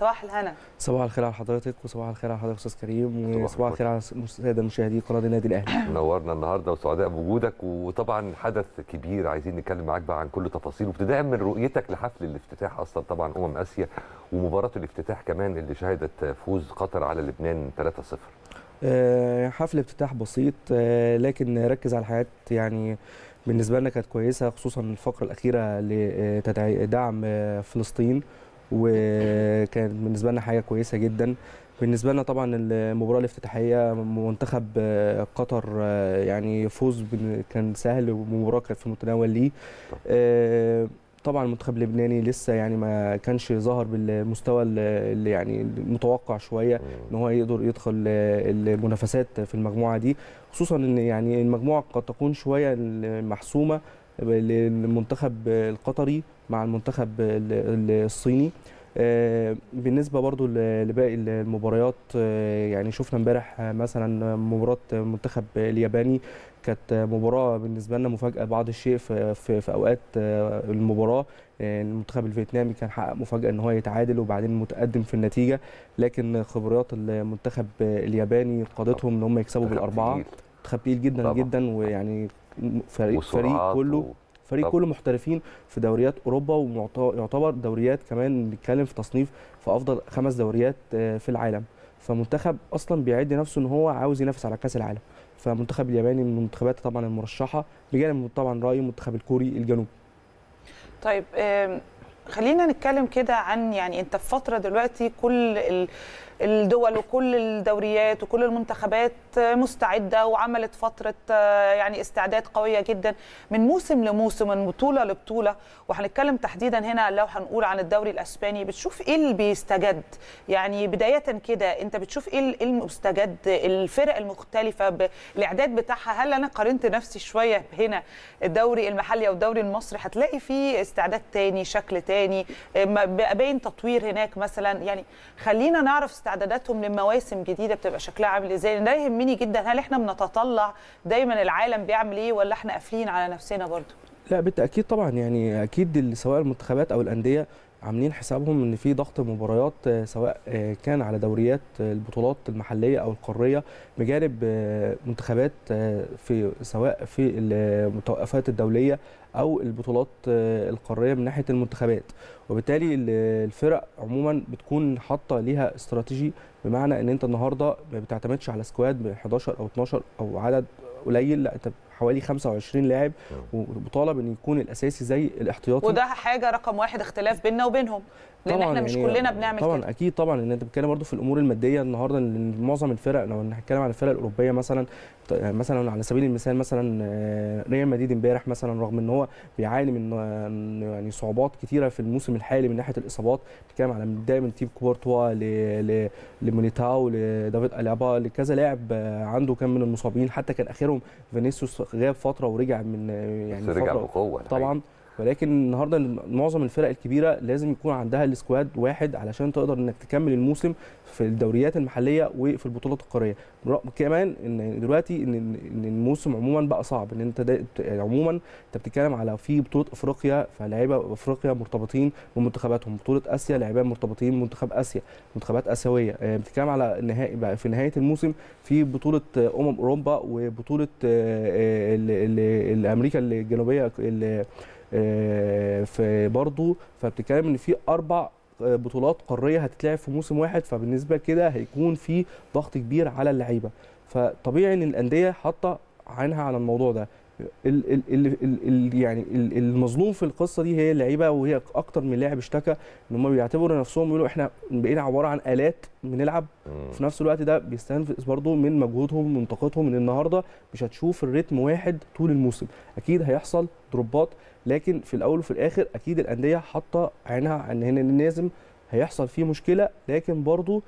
صباح الهنا. صباح الخير على حضرتك وصباح الخير على حضرتك استاذ كريم، وصباح الخير على الساده مشاهدي قناه النادي الاهلي. نورنا النهارده وسعداء بوجودك، وطبعا حدث كبير عايزين نتكلم معاك بقى عن كل تفاصيله، وابتداء من رؤيتك لحفل الافتتاح اصلا طبعا اسيا ومباراه الافتتاح كمان اللي شهدت فوز قطر على لبنان 3-0. حفل افتتاح بسيط لكن ركز على الحاجات يعني بالنسبه لنا كانت كويسه، خصوصا الفقره الاخيره لدعم فلسطين، وكانت بالنسبه لنا حاجه كويسه جدا. بالنسبه لنا طبعا المباراه الافتتاحيه منتخب قطر يعني فوز كان سهل، ومباراه كانت في المتناول ليه. طبعا المنتخب اللبناني لسه يعني ما كانش ظهر بالمستوى اللي يعني المتوقع شويه ان هو يقدر يدخل المنافسات في المجموعه دي، خصوصا ان يعني المجموعه قد تكون شويه محسومه للمنتخب القطري مع المنتخب الصيني. بالنسبه برضو لباقي المباريات يعني شفنا امبارح مثلا مباراه المنتخب الياباني كانت مباراه بالنسبه لنا مفاجاه بعض الشيء في اوقات المباراه. المنتخب الفيتنامي كان حقق مفاجاه ان هو يتعادل وبعدين متقدم في النتيجه، لكن خبريات المنتخب الياباني قادتهم ان هم يكسبوا بالاربعه. منتخب تقيل جدا طبعا. جدا، ويعني فريق كله محترفين في دوريات اوروبا، ويعتبر دوريات كمان بنتكلم في تصنيف في افضل 5 دوريات في العالم. فمنتخب اصلا بيعد نفسه ان هو عاوز ينافس على كاس العالم. فمنتخب الياباني من المنتخبات طبعا المرشحه، بجانب طبعا راي المنتخب الكوري الجنوبي. طيب خلينا نتكلم كده عن يعني انت في فتره دلوقتي كل الدول وكل الدوريات وكل المنتخبات مستعده وعملت فتره يعني استعداد قويه جدا من موسم لموسم من بطوله لبطوله، وهنتكلم تحديدا هنا لو هنقول عن الدوري الاسباني. بتشوف ايه اللي بيستجد يعني بدايه كده؟ انت بتشوف ايه المستجد، الفرق المختلفه الاعداد بتاعها؟ هل انا قارنت نفسي شويه هنا الدوري المحلي او الدوري المصري هتلاقي فيه استعداد تاني، شكل تاني، باين تطوير هناك مثلا، يعني خلينا نعرف استعداداتهم لمواسم جديده بتبقى شكلها عامل ازاي. ده يهمني جدا، هل احنا بنتطلع دايما العالم بيعمل ايه ولا احنا قافلين على نفسنا برضو؟ لا بالتاكيد طبعا، يعني اكيد سواء المنتخبات او الانديه عاملين حسابهم ان في ضغط مباريات سواء كان على دوريات البطولات المحليه او القاريه، بجانب منتخبات في سواء في المتوقفات الدوليه او البطولات القاريه من ناحيه المنتخبات. وبالتالي الفرق عموما بتكون حاطه ليها استراتيجي، بمعنى ان انت النهارده ما بتعتمدش على سكواد ب 11 او 12 او عدد قليل، لا انت حوالي 25 لاعب، وطالب ان يكون الاساسي زي الاحتياطي. وده حاجه رقم واحد اختلاف بيننا وبينهم، لان احنا مش كلنا بنعمل طبعا كده. اكيد طبعا، ان انت بتتكلم برضو في الامور الماديه النهارده، ان معظم الفرق لو هنتكلم عن الفرق الاوروبيه مثلا على سبيل المثال، مثلا ريال مدريد امبارح مثلا رغم ان هو بيعاني من يعني صعوبات كثيره في الموسم الحالي من ناحيه الاصابات، بنتكلم على بدايه من تيب كورتوا لميليتاو لدافيد الابا لكذا لاعب عنده كم من المصابين، حتى كان اخرهم فينيسيوس غاب فتره ورجع من يعني فتره رجع بقوه طبعا. ولكن النهارده معظم الفرق الكبيره لازم يكون عندها السكواد واحد علشان تقدر انك تكمل الموسم في الدوريات المحليه وفي البطولات القاريه. كمان ان دلوقتي ان الموسم عموما بقى صعب، ان انت عموما انت بتتكلم على في بطوله افريقيا، فلاعيبه افريقيا مرتبطين بمنتخباتهم، بطوله اسيا لاعبين مرتبطين بمنتخب اسيا، منتخبات اسيويه. بتتكلم على نهائي بقى في نهايه الموسم في بطوله اوروبا وبطوله امريكا الجنوبيه في برضه. فبتتكلم ان في 4 بطولات قاريه هتتلعب في موسم واحد، فبالنسبه كده هيكون في ضغط كبير على اللعيبه. فطبيعي ان الانديه حاطه عينها على الموضوع ده. يعني المظلوم في القصه دي هي اللعيبه، وهي اكتر من لاعب اشتكى ان هم بيعتبروا نفسهم بيقولوا احنا بقينا عباره عن الات بنلعب، وفي نفس الوقت ده بيستنفذ برضه من مجهودهم ومن طاقتهم. ان النهارده مش هتشوف الريتم واحد طول الموسم، اكيد هيحصل دروبات، لكن في الاول وفي الاخر اكيد الانديه حاطه عينها ان لازم هيحصل فيه مشكله، لكن برضه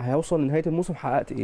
هيوصل لنهايه الموسم حققت ايه.